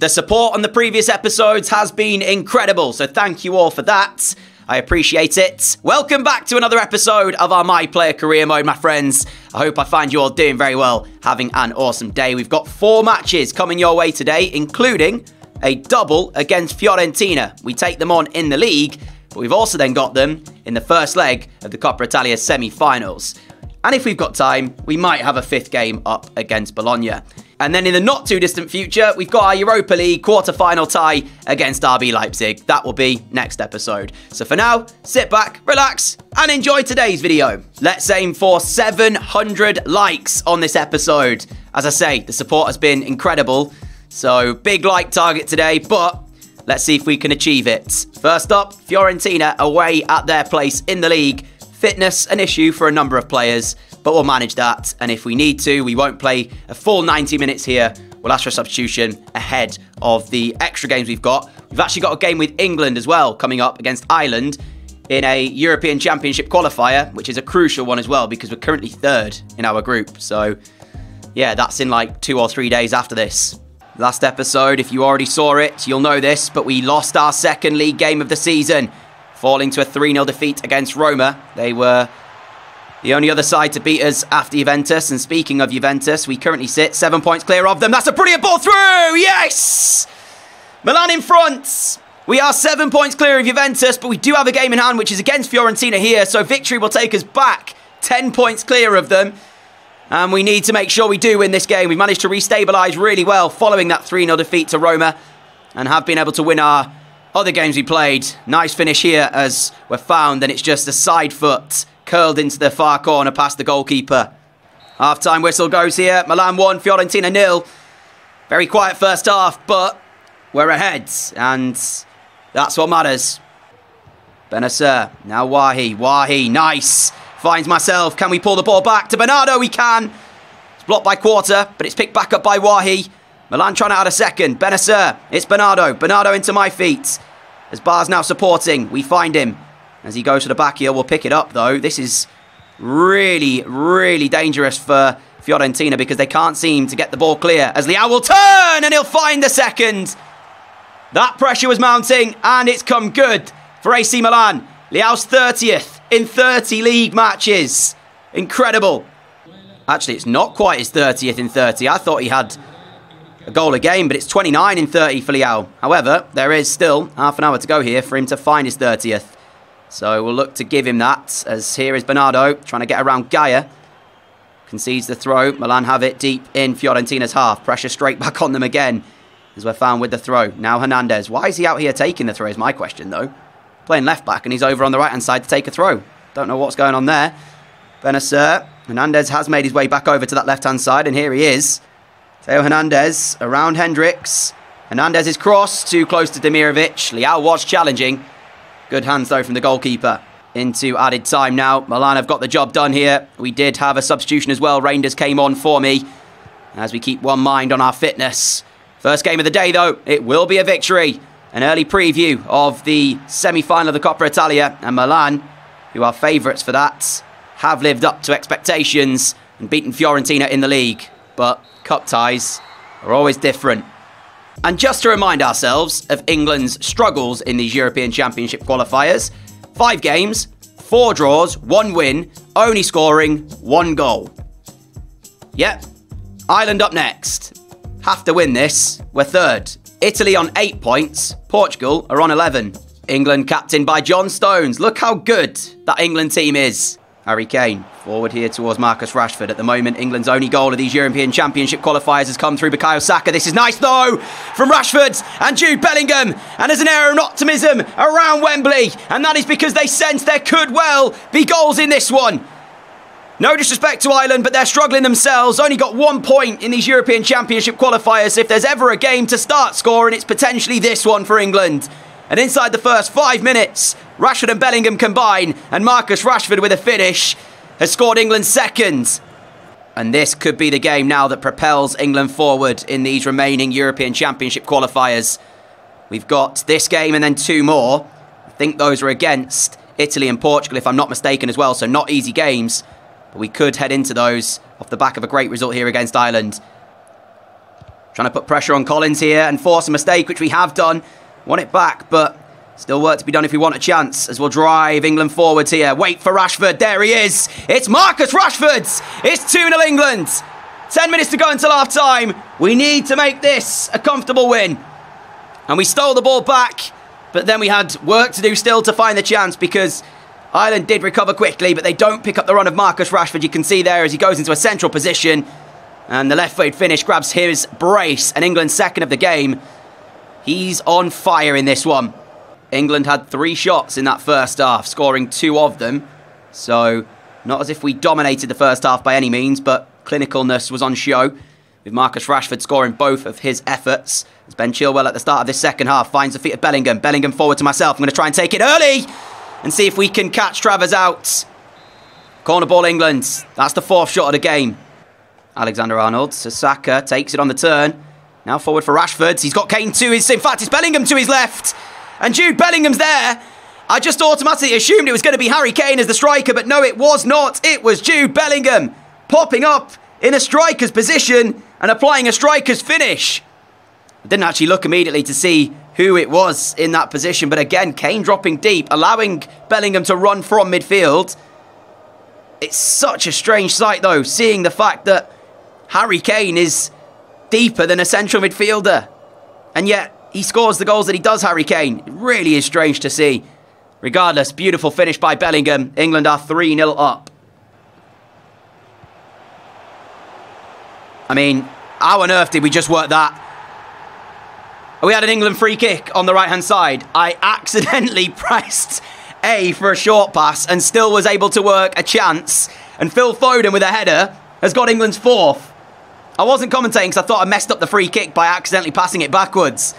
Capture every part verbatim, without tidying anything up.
The support on the previous episodes has been incredible, so thank you all for that. I appreciate it. Welcome back to another episode of our My Player Career Mode, my friends. I hope I find you all doing very well, having an awesome day. We've got four matches coming your way today, including a double against Fiorentina. We take them on in the league, but we've also then got them in the first leg of the Coppa Italia semi-finals. And if we've got time, we might have a fifth game up against Bologna. And then in the not-too-distant future, we've got our Europa League quarter-final tie against R B Leipzig. That will be next episode. So for now, sit back, relax, and enjoy today's video. Let's aim for seven hundred likes on this episode. As I say, the support has been incredible. So big like target today, but let's see if we can achieve it. First up, Fiorentina away at their place in the league. Fitness, an issue for a number of players, but we'll manage that. And if we need to, we won't play a full ninety minutes here. We'll ask for a substitution ahead of the extra games we've got. We've actually got a game with England as well coming up against Ireland in a European Championship qualifier, which is a crucial one as well because we're currently third in our group. So, yeah, that's in like two or three days after this. Last episode, if you already saw it, you'll know this, but we lost our second league game of the season, falling to a three nil defeat against Roma. They were the only other side to beat us after Juventus. And speaking of Juventus, we currently sit seven points clear of them. That's a brilliant ball through! Yes! Milan in front. We are seven points clear of Juventus, but we do have a game in hand, which is against Fiorentina here. So victory will take us back ten points clear of them. And we need to make sure we do win this game. We've managed to restabilise really well following that three nil defeat to Roma and have been able to win our other games we played. Nice finish here as we're found, and it's just a side foot curled into the far corner past the goalkeeper. Half-time whistle goes here. Milan one, Fiorentina nil. Very quiet first half, but we're ahead, and that's what matters. Benasser, now Wahi, Wahi, nice. Finds myself. Can we pull the ball back to Bernardo? We can. It's blocked by Quarter, but it's picked back up by Wahi. Milan trying to add a second. Benasser. It's Bernardo. Bernardo into my feet. As Bar's now supporting, we find him. As he goes to the back here, we'll pick it up though. This is really, really dangerous for Fiorentina because they can't seem to get the ball clear. As Leao will turn and he'll find the second. That pressure was mounting and it's come good for A C Milan. Leao's thirtieth in thirty league matches. Incredible. Actually, it's not quite his thirtieth in thirty. I thought he had a goal a game, but it's twenty-nine in thirty for Leao. However, there is still half an hour to go here for him to find his thirtieth. So we'll look to give him that, as here is Bernardo trying to get around Gaia. Concedes the throw. Milan have it deep in Fiorentina's half. Pressure straight back on them again, as we're found with the throw. Now Hernandez. Why is he out here taking the throw is my question, though. Playing left back, and he's over on the right-hand side to take a throw. Don't know what's going on there. Benasser. Hernandez has made his way back over to that left-hand side, and here he is. Theo Hernandez around Hendricks. Hernandez's cross, too close to Demirovic. Leao was challenging. Good hands though from the goalkeeper. Into added time now. Milan have got the job done here. We did have a substitution as well. Reinders came on for me, as we keep one mind on our fitness. First game of the day though. It will be a victory. An early preview of the semi-final of the Coppa Italia. And Milan, who are favourites for that, have lived up to expectations and beaten Fiorentina in the league. But cup ties are always different. And just to remind ourselves of England's struggles in these European Championship qualifiers, five games, four draws, one win, only scoring one goal. Yep, Ireland up next. Have to win this, we're third. Italy on eight points, Portugal are on eleven. England captained by John Stones. Look how good that England team is. Harry Kane, forward here towards Marcus Rashford. At the moment, England's only goal of these European Championship qualifiers has come through Bukayo Saka. This is nice, though, from Rashford and Jude Bellingham. And there's an air of optimism around Wembley. And that is because they sense there could well be goals in this one. No disrespect to Ireland, but they're struggling themselves. Only got one point in these European Championship qualifiers. If there's ever a game to start scoring, it's potentially this one for England. And inside the first five minutes, Rashford and Bellingham combine, and Marcus Rashford with a finish has scored England's second. And this could be the game now that propels England forward in these remaining European Championship qualifiers. We've got this game and then two more. I think those are against Italy and Portugal, if I'm not mistaken as well, so not easy games. But we could head into those off the back of a great result here against Ireland. Trying to put pressure on Collins here and force a mistake, which we have done. Want it back, but still work to be done if we want a chance, as we'll drive England forwards here. Wait for Rashford. There he is. It's Marcus Rashford. It's two nil England. ten minutes to go until half time. We need to make this a comfortable win. And we stole the ball back, but then we had work to do still to find the chance, because Ireland did recover quickly, but they don't pick up the run of Marcus Rashford. You can see there as he goes into a central position, and the left-footed finish grabs his brace, and England's second of the game. He's on fire in this one. England had three shots in that first half, scoring two of them. So not as if we dominated the first half by any means, but clinicalness was on show, with Marcus Rashford scoring both of his efforts. As Ben Chilwell at the start of this second half finds the feet of Bellingham. Bellingham forward to myself. I'm going to try and take it early and see if we can catch Travers out. Corner ball, England. That's the fourth shot of the game. Alexander-Arnold. Saka takes it on the turn. Now forward for Rashford. He's got Kane to his... In fact, it's Bellingham to his left. And Jude Bellingham's there. I just automatically assumed it was going to be Harry Kane as the striker, but no, it was not. It was Jude Bellingham popping up in a striker's position and applying a striker's finish. I didn't actually look immediately to see who it was in that position, but again, Kane dropping deep, allowing Bellingham to run from midfield. It's such a strange sight, though, seeing the fact that Harry Kane is deeper than a central midfielder, and yet he scores the goals that he does, Harry Kane. It really is strange to see. Regardless, beautiful finish by Bellingham. England are three nil up. I mean, how on earth did we just work that? We had an England free kick on the right-hand side. I accidentally pressed A for a short pass and still was able to work a chance. And Phil Foden with a header has got England's fourth. I wasn't commentating because I thought I messed up the free kick by accidentally passing it backwards.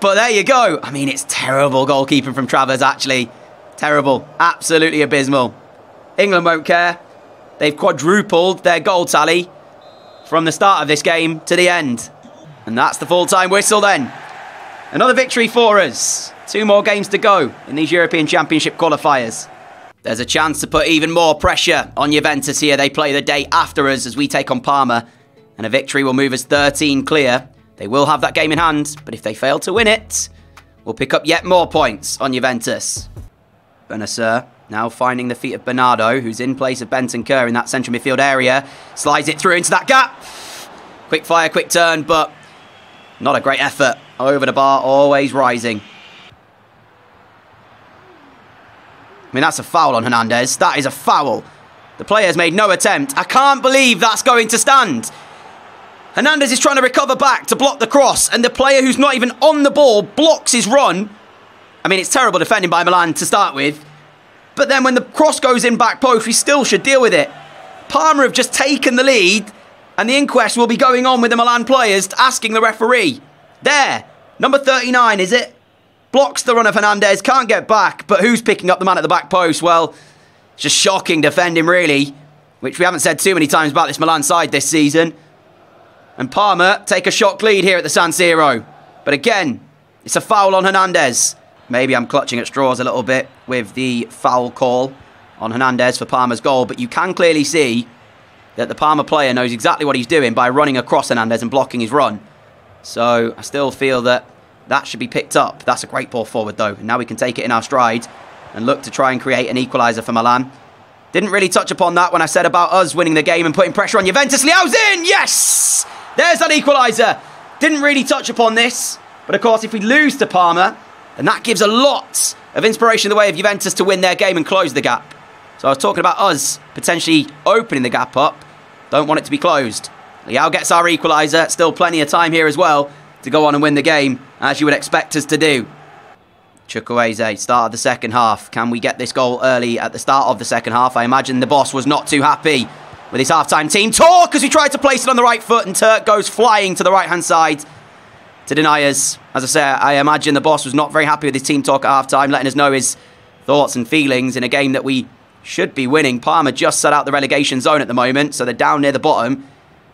But there you go. I mean, it's terrible goalkeeping from Travers, actually. Terrible. Absolutely abysmal. England won't care. They've quadrupled their goal tally from the start of this game to the end. And that's the full-time whistle then. Another victory for us. Two more games to go in these European Championship qualifiers. There's a chance to put even more pressure on Juventus here. They play the day after us as we take on Parma. And a victory will move us thirteen clear. They will have that game in hand, but if they fail to win it, we'll pick up yet more points on Juventus. Benasser now finding the feet of Bernardo, who's in place of Benton Kerr in that central midfield area. Slides it through into that gap. Quick fire, quick turn, but not a great effort. Over the bar, always rising. I mean, that's a foul on Hernandez. That is a foul. The player's made no attempt. I can't believe that's going to stand. Hernandez is trying to recover back to block the cross, and the player who's not even on the ball blocks his run. I mean, it's terrible defending by Milan to start with, but then when the cross goes in back post, we still should deal with it. Parma have just taken the lead, and the inquest will be going on with the Milan players asking the referee. There, number thirty-nine, is it? Blocks the run of Hernandez, can't get back, but who's picking up the man at the back post? Well, it's just shocking defending, really, which we haven't said too many times about this Milan side this season. And Parma take a shock lead here at the San Siro. But again, it's a foul on Hernandez. Maybe I'm clutching at straws a little bit with the foul call on Hernandez for Parma's goal. But you can clearly see that the Parma player knows exactly what he's doing by running across Hernandez and blocking his run. So I still feel that that should be picked up. That's a great ball forward, though. And now we can take it in our stride and look to try and create an equaliser for Milan. Didn't really touch upon that when I said about us winning the game and putting pressure on Juventus. Leao's in! Yes! There's that equaliser. Didn't really touch upon this. But of course, if we lose to Parma, then that gives a lot of inspiration in the way of Juventus to win their game and close the gap. So I was talking about us potentially opening the gap up. Don't want it to be closed. Leao gets our equaliser. Still plenty of time here as well to go on and win the game, as you would expect us to do. Chukwueze, start of the second half. Can we get this goal early at the start of the second half? I imagine the boss was not too happy with his half-time team talk, as we tried to place it on the right foot, and Turk goes flying to the right-hand side to deny us. As I say, I imagine the boss was not very happy with his team talk at half-time, letting us know his thoughts and feelings in a game that we should be winning. Parma just set out the relegation zone at the moment, so they're down near the bottom.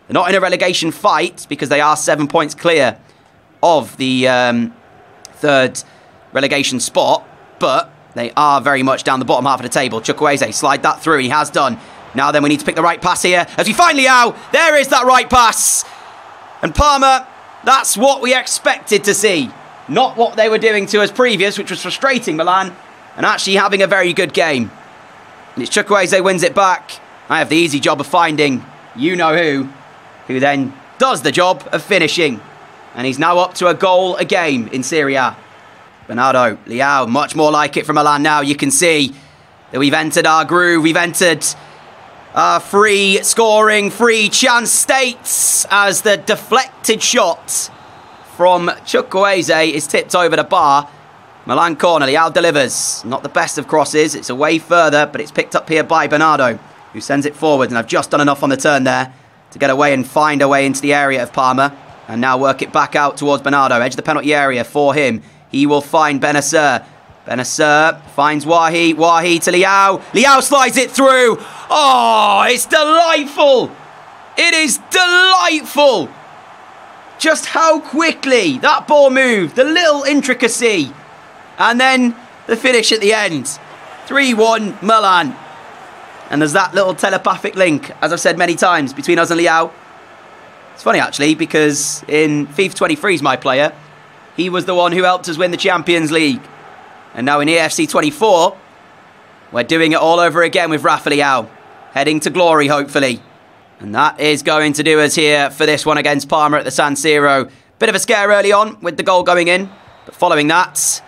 They're not in a relegation fight because they are seven points clear of the um, third relegation spot, but they are very much down the bottom half of the table. Chukwueze, slide that through. He has done. Now then, we need to pick the right pass here. As we find Leao, there is that right pass. And Parma, that's what we expected to see. Not what they were doing to us previous, which was frustrating Milan, and actually having a very good game. And it's Chukwueze wins it back. I have the easy job of finding you-know-who, who then does the job of finishing. And he's now up to a goal a game in Serie A. Bernardo, Leao, much more like it from Milan now. You can see that we've entered our groove. We've entered our free scoring, free chance states as the deflected shot from Chukwueze is tipped over the bar. Milan corner, Leao delivers. Not the best of crosses. It's away further, but it's picked up here by Bernardo, who sends it forward. And I've just done enough on the turn there to get away and find a way into the area of Parma. And now work it back out towards Bernardo. Edge the penalty area for him. He will find Benacer. Benacer finds Wahi. Wahi to Leao. Leao slides it through. Oh, it's delightful. It is delightful. Just how quickly that ball moved. The little intricacy. And then the finish at the end. three one Milan. And there's that little telepathic link, as I've said many times, between us and Leao. It's funny, actually, because in FIFA twenty-three is my player. He was the one who helped us win the Champions League. And now in E F C twenty-four, we're doing it all over again with Raphael Leao. Heading to glory, hopefully. And that is going to do us here for this one against Parma at the San Siro. Bit of a scare early on with the goal going in. But following that,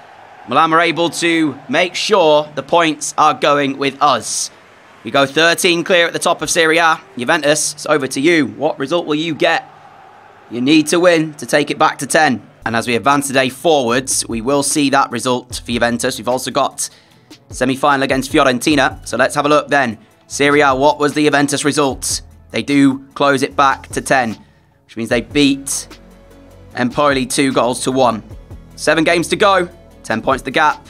Milan were able to make sure the points are going with us. We go thirteen clear at the top of Serie A. Juventus, it's over to you. What result will you get? You need to win to take it back to ten. And as we advance today forwards, we will see that result for Juventus. We've also got semi-final against Fiorentina. So let's have a look then. Serie A, what was the Juventus result? They do close it back to ten, which means they beat Empoli two goals to one. Seven games to go, ten points the gap.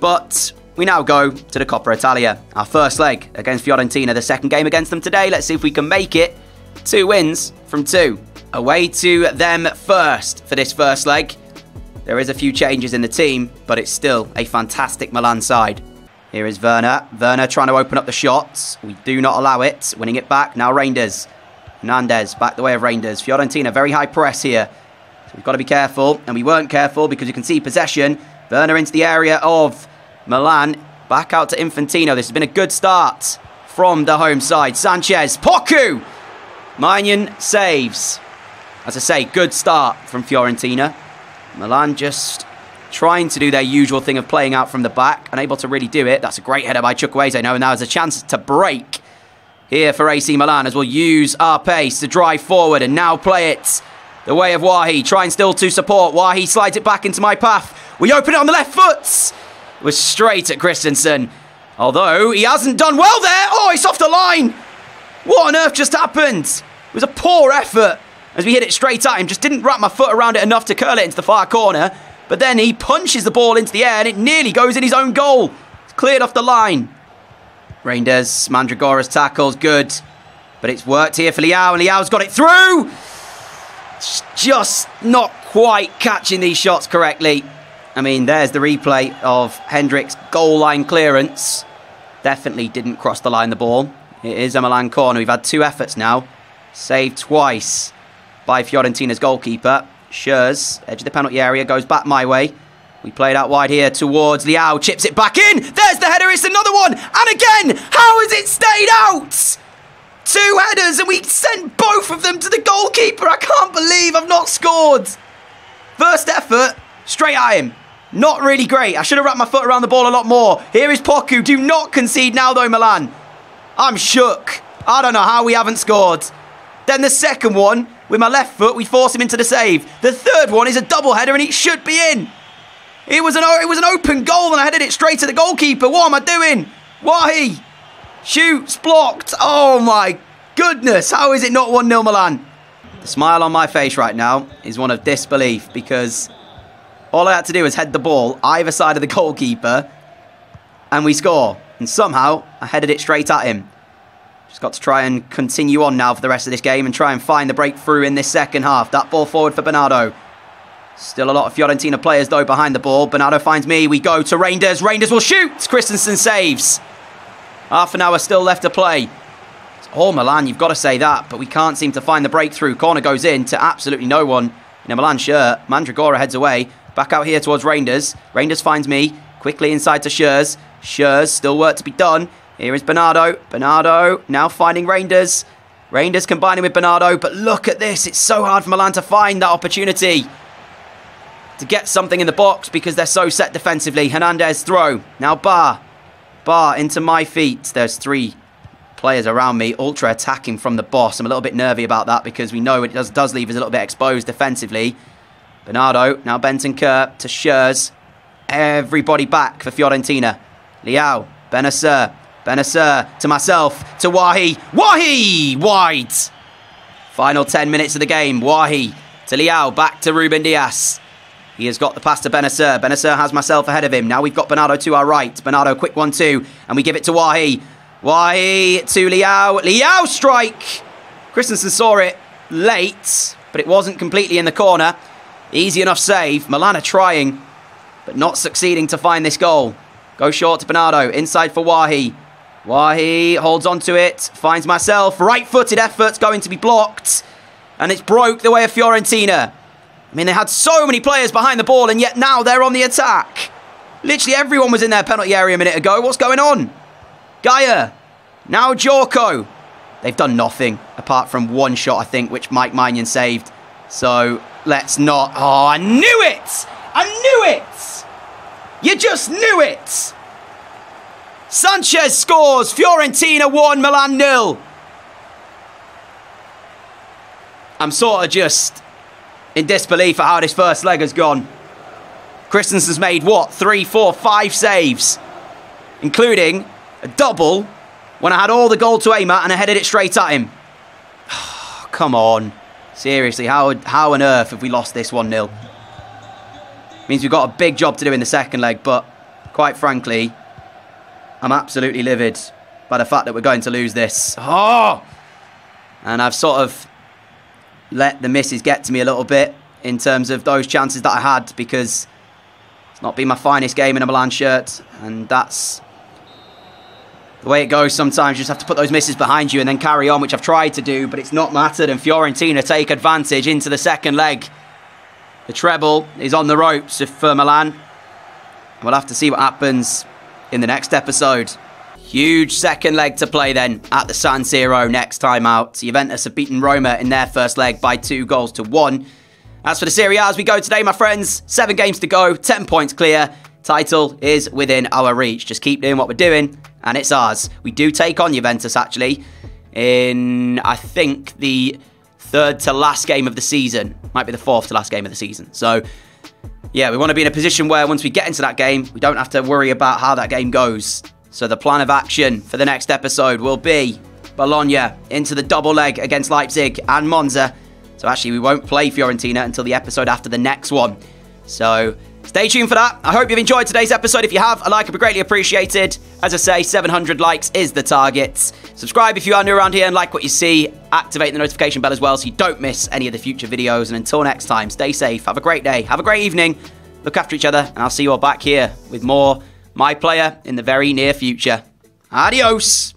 But we now go to the Coppa Italia. Our first leg against Fiorentina, the second game against them today. Let's see if we can make it. Two wins from two. Away to them first for this first leg. There is a few changes in the team, but it's still a fantastic Milan side. Here is Werner. Werner trying to open up the shots. We do not allow it. Winning it back. Now Reinders. Hernandez back the way of Reinders. Fiorentina, very high press here. So we've got to be careful. And we weren't careful because you can see possession. Werner into the area of Milan. Back out to Infantino. This has been a good start from the home side. Sanchez. Poku! Maignan saves. As I say, good start from Fiorentina. Milan just trying to do their usual thing of playing out from the back. Unable to really do it. That's a great header by Chukwueze. Now, and now there's a chance to break here for A C Milan as we'll use our pace to drive forward and now play it the way of Wahi. Trying still to support. Wahi slides it back into my path. We open it on the left foot. It was straight at Christensen. Although he hasn't done well there. Oh, it's off the line. What on earth just happened? It was a poor effort. As we hit it straight at him, just didn't wrap my foot around it enough to curl it into the far corner. But then he punches the ball into the air and it nearly goes in his own goal. It's cleared off the line. Reinders, Mandragora's tackle's good. But it's worked here for Leao and Leao's got it through. It's just not quite catching these shots correctly. I mean, there's the replay of Hendrick's goal line clearance. Definitely didn't cross the line, the ball. It is a Milan corner. We've had two efforts now. Saved twice by Fiorentina's goalkeeper. Schürrle, edge of the penalty area, goes back my way. We played out wide here towards Leao, chips it back in. There's the header, it's another one. And again, how has it stayed out? Two headers and we sent both of them to the goalkeeper. I can't believe I've not scored. First effort, straight at him. Not really great. I should have wrapped my foot around the ball a lot more. Here is Poku. Do not concede now though, Milan. I'm shook. I don't know how we haven't scored. Then the second one, with my left foot, we force him into the save. The third one is a double header and it should be in. It was an it was an open goal and I headed it straight to the goalkeeper. What am I doing? Wahi shoots blocked. Oh my goodness. How is it not one nil Milan? The smile on my face right now is one of disbelief because all I had to do was head the ball either side of the goalkeeper and we score. And somehow I headed it straight at him. Just got to try and continue on now for the rest of this game and try and find the breakthrough in this second half. That ball forward for Bernardo. Still a lot of Fiorentina players, though, behind the ball. Bernardo finds me. We go to Reinders. Reinders will shoot. Christensen saves. Half an hour still left to play. It's Oh, Milan, you've got to say that, but we can't seem to find the breakthrough. Corner goes in to absolutely no one in a Milan shirt. Mandragora heads away. Back out here towards Reinders. Reinders finds me. Quickly inside to Schürrle. Schürrle, still work to be done. Here is Bernardo. Bernardo now finding Reinders. Reinders combining with Bernardo, but look at this. It's so hard for Milan to find that opportunity to get something in the box because they're so set defensively. Hernandez throw. Now Bar. Bar into my feet. There's three players around me. Ultra attacking from the boss. I'm a little bit nervy about that because we know it does, does leave us a little bit exposed defensively. Bernardo. Now Bentancur to Schürrle. Everybody back for Fiorentina. Leao. Benacer. Benacer to myself, to Wahi. Wahi! Wide! Final ten minutes of the game. Wahi to Leao, back to Ruben Dias. He has got the pass to Benacer. Benacer has myself ahead of him. Now we've got Bernardo to our right. Bernardo, quick one two, and we give it to Wahi. Wahi to Leao. Leao strike! Christensen saw it late, but it wasn't completely in the corner. Easy enough save. Milan are trying, but not succeeding to find this goal. Go short to Bernardo. Inside for Wahi. Wahi holds on to it, finds myself, right-footed effort's going to be blocked, and it's broke the way of Fiorentina. I mean, they had so many players behind the ball, and yet now they're on the attack. Literally everyone was in their penalty area a minute ago. What's going on? Gaia, now Jorko. They've done nothing, apart from one shot, I think, which Mike Maignan saved. So, let's not... Oh, I knew it! I knew it! You just knew it! Sanchez scores. Fiorentina one, Milan nil. I'm sort of just in disbelief at how this first leg has gone. Christensen's made, what, three, four, five saves, including a double when I had all the goal to aim at and I headed it straight at him. Oh, come on. Seriously, how, how on earth have we lost this one nil? Means we've got a big job to do in the second leg, but quite frankly... I'm absolutely livid by the fact that we're going to lose this. Oh! And I've sort of let the misses get to me a little bit in terms of those chances that I had, because it's not been my finest game in a Milan shirt, and that's the way it goes sometimes. You just have to put those misses behind you and then carry on, which I've tried to do, but it's not mattered, and Fiorentina take advantage into the second leg. The treble is on the ropes for Milan. We'll have to see what happens in the next episode. Huge second leg to play then at the San Siro next time out. Juventus have beaten Roma in their first leg by two goals to one. As for the Serie A as we go today, my friends, seven games to go, ten points clear. Title is within our reach. Just keep doing what we're doing and it's ours. We do take on Juventus actually in, I think, the third to last game of the season. Might be the fourth to last game of the season. So... yeah, we want to be in a position where once we get into that game, we don't have to worry about how that game goes. So the plan of action for the next episode will be Bologna into the double leg against Leipzig and Monza. So actually, we won't play Fiorentina until the episode after the next one. So stay tuned for that. I hope you've enjoyed today's episode. If you have, a like would be greatly appreciated. As I say, seven hundred likes is the target. Subscribe if you are new around here and like what you see. Activate the notification bell as well so you don't miss any of the future videos. And until next time, stay safe. Have a great day. Have a great evening. Look after each other. And I'll see you all back here with more My Player in the very near future. Adios.